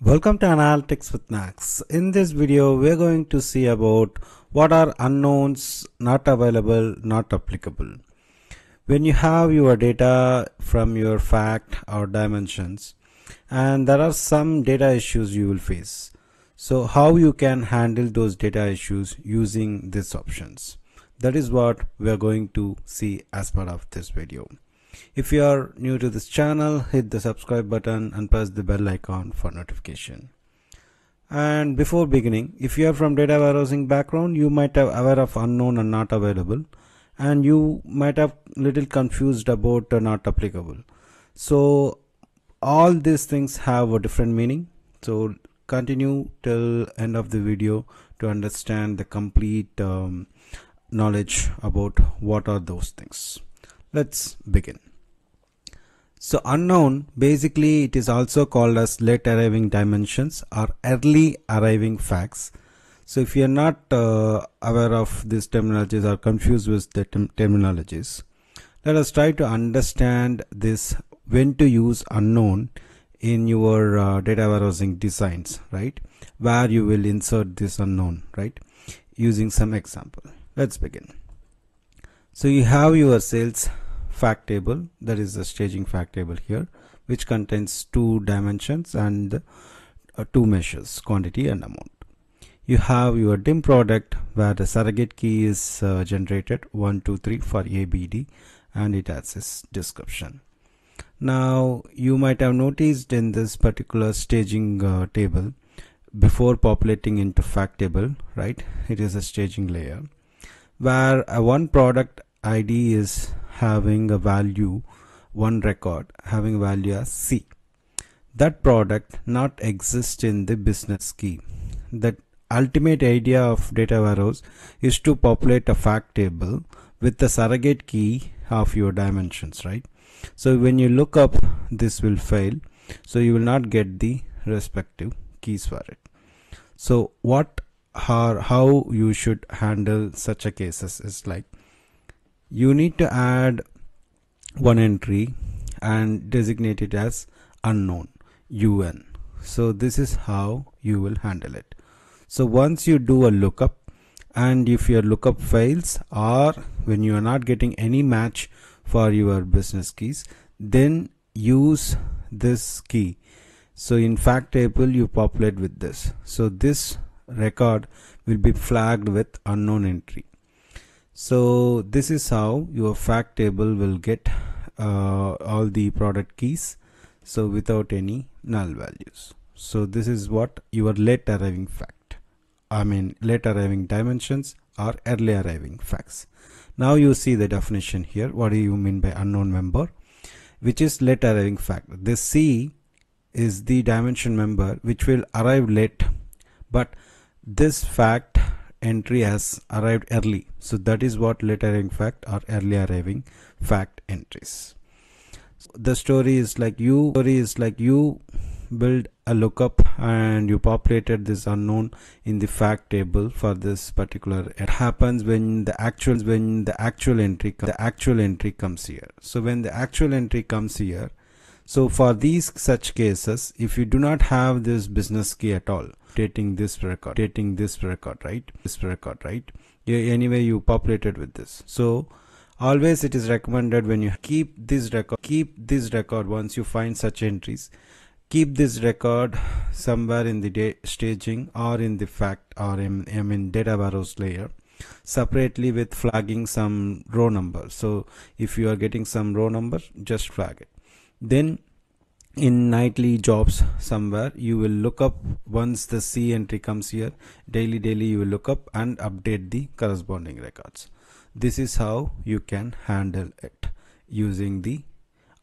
Welcome to Analytics with Nags. In this video, we're going to see about what are unknowns, not available, not applicable. When you have your data from your fact or dimensions, and there are some data issues you will face. So how you can handle those data issues using these options? That is what we're going to see as part of this video. If you are new to this channel, hit the subscribe button and press the bell icon for notification. And before beginning, if you are from data warehousing background, you might have aware of unknown and not available, and you might have little confused about not applicable. So all these things have a different meaning. So continue till end of the video to understand the complete knowledge about what are those things. Let's begin. So unknown, basically it is also called as late arriving dimensions or early arriving facts. So if you're not aware of these terminologies or confused with the terminologies, let us try to understand this, when to use unknown in your data warehousing designs, right? Where you will insert this unknown, right? Using some example. Let's begin. So you have your sales fact table, that is the staging fact table here, which contains two dimensions and two measures, quantity and amount. You have your dim product where the surrogate key is generated 1, 2, 3 for ABD, and it has its description. Now you might have noticed in this particular staging table, before populating into fact table, right, it is a staging layer where a one product ID is having a value, one record having value as C. That product not exist in the business key. The ultimate idea of data warehouse is to populate a fact table with the surrogate key of your dimensions, right? So when you look up, this will fail. So you will not get the respective keys for it. So what are, how you should handle such a cases is like, you need to add one entry and designate it as unknown, UN. So this is how you will handle it. So once you do a lookup, and if your lookup fails or when you are not getting any match for your business keys, then use this key. So in fact table, you populate with this. So this record will be flagged with unknown entry. So this is how your fact table will get all the product keys, so without any null values. So this is what your late arriving fact, I mean late arriving dimensions or early arriving facts. Now you see the definition here. What do you mean by unknown member, which is late arriving fact? This C is the dimension member which will arrive late, but this fact entry has arrived early. So that is what late arriving fact or early arriving fact entries. So the story is like you build a lookup and you populated this unknown in the fact table for this particular. It happens when the actual entry comes here. So when the actual entry comes here, so for these such cases, if you do not have this business key at all, taking this record, right? Anyway, you populated with this. So always it is recommended, when you keep this record, once you find such entries, keep this record somewhere in the staging or in the fact or in data warehouse layer, separately with flagging some row number. So if you are getting some row number, just flag it. Then in nightly jobs somewhere, you will look up. Once the C entry comes here, daily you will look up and update the corresponding records. This is how you can handle it using the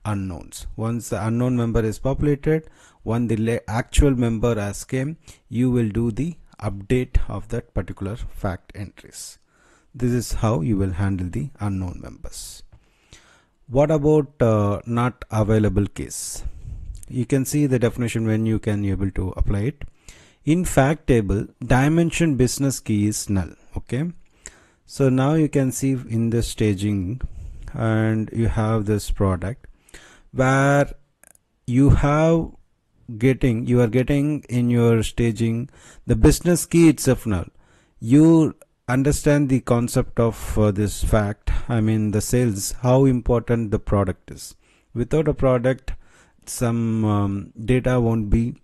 unknowns. Once the unknown member is populated, when the actual member has came, you will do the update of that particular fact entries. This is how you will handle the unknown members. What about not available case? You can see the definition when you can able to apply it. In fact table, dimension business key is null. Okay, so now you can see in the staging, and you have this product where you have getting, you are getting in your staging the business key itself now. You understand the concept of this fact, I mean the sales, how important the product is. Without a product, some data won't be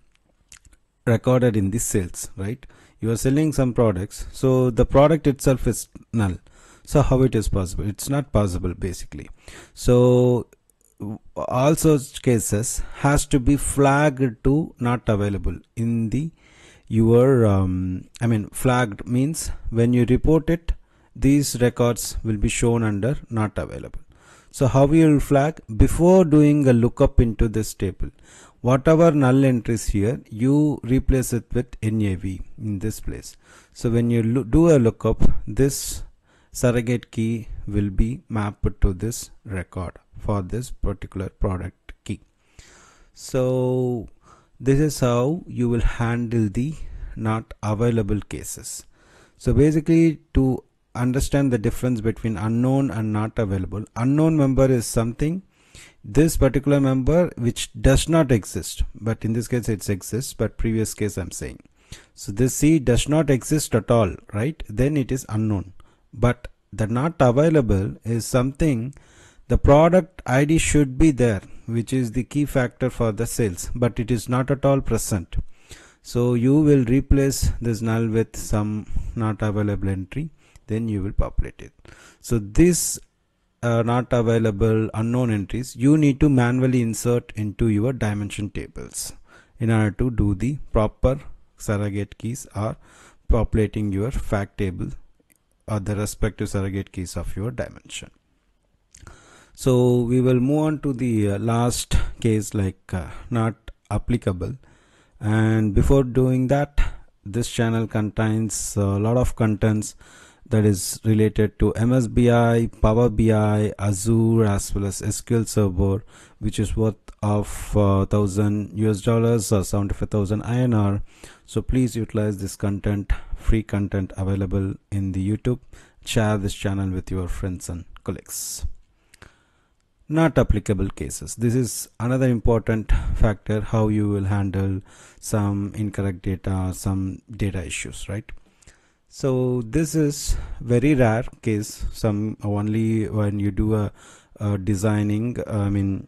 recorded in the sales, right? You are selling some products, so the product itself is null. So how it is possible? It's not possible basically. So all such cases has to be flagged to not available in the your I mean flagged means when you report it, these records will be shown under not available. So how we will flag? Before doing a lookup into this table, whatever null entries here, you replace it with NAV in this place. So when you do a lookup, this surrogate key will be mapped to this record for this particular product key. So this is how you will handle the not available cases. So basically, to understand the difference between unknown and not available, unknown member is something, this particular member which does not exist, but in this case it exists, but previous case I'm saying. So this C does not exist at all, right? Then it is unknown. But the not available is something, the product ID should be there, which is the key factor for the sales, but it is not at all present. So you will replace this null with some not available entry, then you will populate it. So this not available unknown entries you need to manually insert into your dimension tables in order to do the proper surrogate keys or populating your fact table or the respective surrogate keys of your dimension. So we will move on to the last case, like not applicable. And before doing that, this channel contains a lot of contents that is related to MSBI, Power BI, Azure, as well as SQL Server, which is worth of $1,000 or 75,000 INR. So please utilize this content, free content available in the YouTube. Share this channel with your friends and colleagues. Not applicable cases. This is another important factor, how you will handle some incorrect data, some data issues, right? So this is very rare case, some only when you do a designing, I mean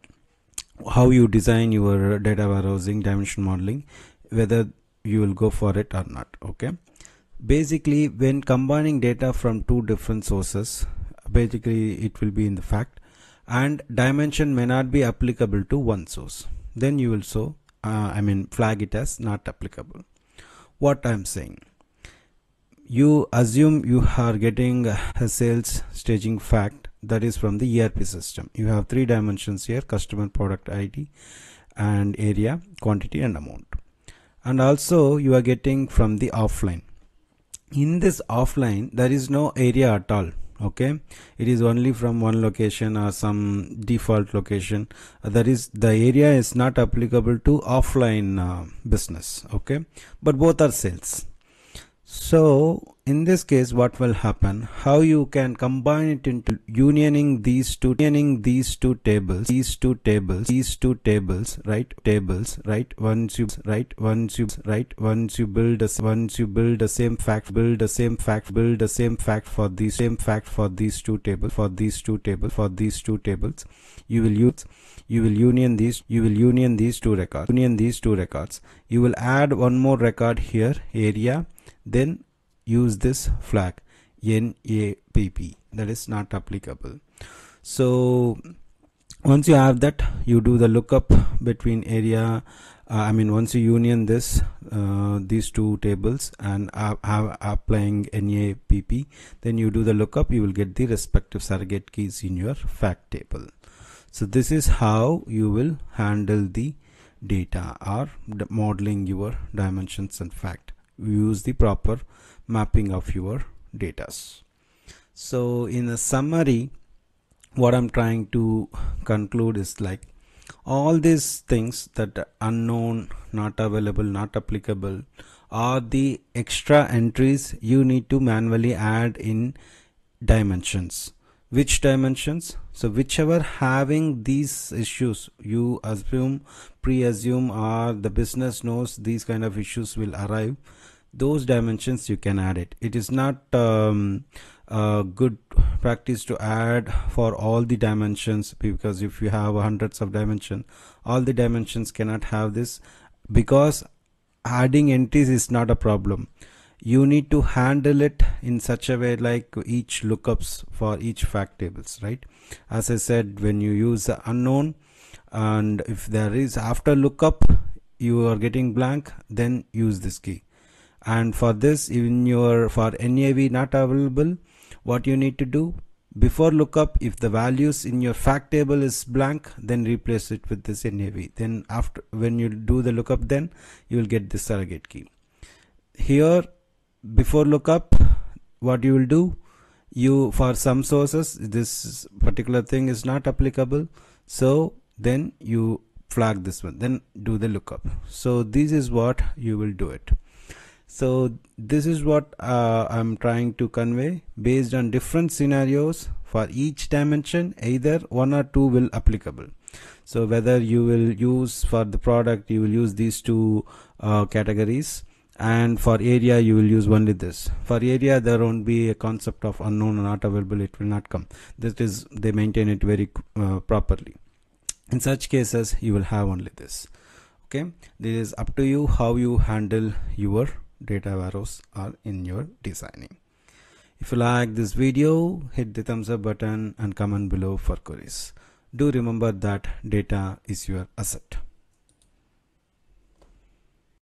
how you design your data warehousing, dimension modeling, whether you will go for it or not. Okay, basically when combining data from two different sources, basically it will be in the fact, and dimension may not be applicable to one source, then you will so I mean flag it as not applicable. What I'm saying, you assume you are getting a sales staging fact that is from the ERP system. You have three dimensions here, customer, product ID, and area, quantity and amount. And also you are getting from the offline. In this offline, there is no area at all. Okay, it is only from one location or some default location. That is, the area is not applicable to offline business. Okay, but both are sales. So in this case, what will happen, how you can combine it into unioning these two tables, right? Once you build the same fact for these two tables, you will union these two records. You will add one more record here, area, then use this flag NAPP, that is not applicable. So once you have that, you do the lookup between area, once you union this these two tables and are applying NAPP, then you do the lookup, you will get the respective surrogate keys in your fact table. So this is how you will handle the data or modeling your dimensions and fact. Use the proper mapping of your data. So in a summary, what I'm trying to conclude is like all these things that are unknown, not available, not applicable are the extra entries you need to manually add in dimensions, which dimensions. So whichever having these issues, you pre-assume or the business knows these kind of issues will arrive, those dimensions you can add it. It is not good practice to add for all the dimensions, because if you have hundreds of dimensions, all the dimensions cannot have this, because adding entities is not a problem. You need to handle it in such a way like each lookups for each fact tables, right? As I said, when you use the unknown and if there is after lookup you are getting blank, then use this key. And for this, even your for NAV not available, what you need to do before lookup, if the values in your fact table is blank, then replace it with this NAV. Then after, when you do the lookup, then you will get this surrogate key. Here before lookup, what you will do, you for some sources this particular thing is not applicable, so then you flag this one, then do the lookup. So this is what you will do it. So this is what I'm trying to convey. Based on different scenarios for each dimension, either one or two will applicable. So whether you will use for the product, you will use these two categories, and for area you will use only this. For area there won't be a concept of unknown or not available, it will not come. That is, they maintain it very properly. In such cases you will have only this. Okay, this is up to you how you handle your data warehouse are in your designing. If you like this video, hit the thumbs up button and comment below for queries. Do remember that data is your asset.